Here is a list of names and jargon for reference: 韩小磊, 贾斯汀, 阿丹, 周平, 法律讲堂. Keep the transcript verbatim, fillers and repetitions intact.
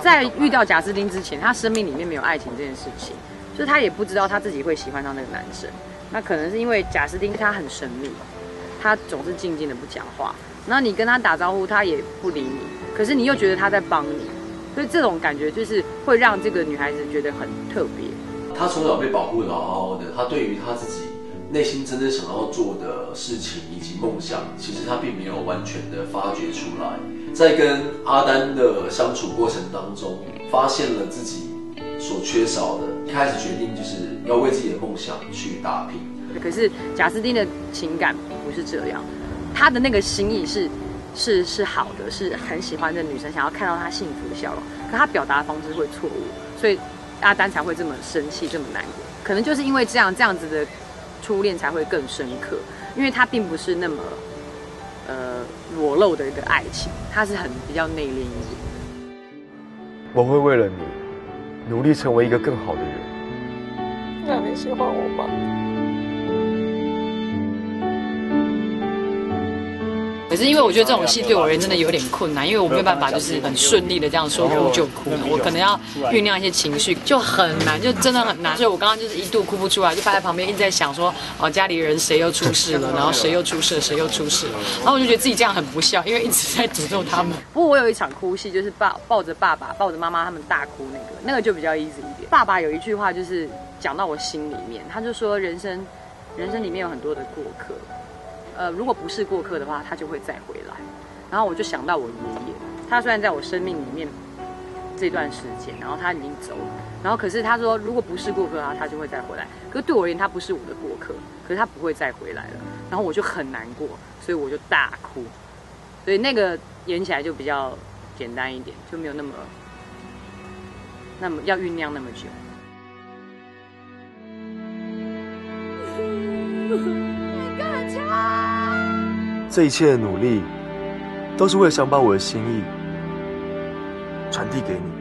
在遇到贾斯汀之前，他生命里面没有爱情这件事情，就是他也不知道他自己会喜欢上那个男生。那可能是因为贾斯汀他很神秘，他总是静静的不讲话，然后你跟他打招呼，他也不理你，可是你又觉得他在帮你，所以这种感觉就是会让这个女孩子觉得很特别。她从小被保护得好好的，她对于她自己内心真正想要做的事情以及梦想，其实她并没有完全的发掘出来。在跟阿丹的相处过程当中，发现了自己所缺少的，一开始决定就是要为自己的梦想去打拼。可是贾斯汀的情感不是这样，他的那个心意是是是好的，是很喜欢的女生，想要看到她幸福的笑容。可他表达方式会错误，所以阿丹才会这么生气，这么难过。可能就是因为这样，这样子的初恋才会更深刻，因为他并不是那么呃裸露的一个爱情，他是很比较内敛一点。我会为了你努力成为一个更好的人。那你喜欢我吗？可是因为我觉得这种戏对我而言真的有点困难，因为我没有办法就是很顺利的这样说哭就哭，我可能要酝酿一些情绪，就很难，就真的很难。所以我刚刚就是一度哭不出来，就趴在旁边一直在想说，哦，家里人谁又出事了，然后谁又出事了，谁又出事了，然后我就觉得自己这样很不孝，因为一直在诅咒他们。不过我有一场哭戏，就是抱抱着爸爸、抱着妈妈他们大哭那个，那个就比较 easy 一点。爸爸有一句话就是讲到我心里面，他就说人生，人生里面有很多的过客。呃，如果不是过客的话，他就会再回来。然后我就想到我爷爷，他虽然在我生命里面这段时间，然后他已经走了，然后可是他说，如果不是过客的话，他就会再回来。可是对我而言，他不是我的过客，可是他不会再回来了。然后我就很难过，所以我就大哭。所以那个演起来就比较简单一点，就没有那么那么要酝酿那么久。这一切的努力，都是为了想把我的心意传递给你。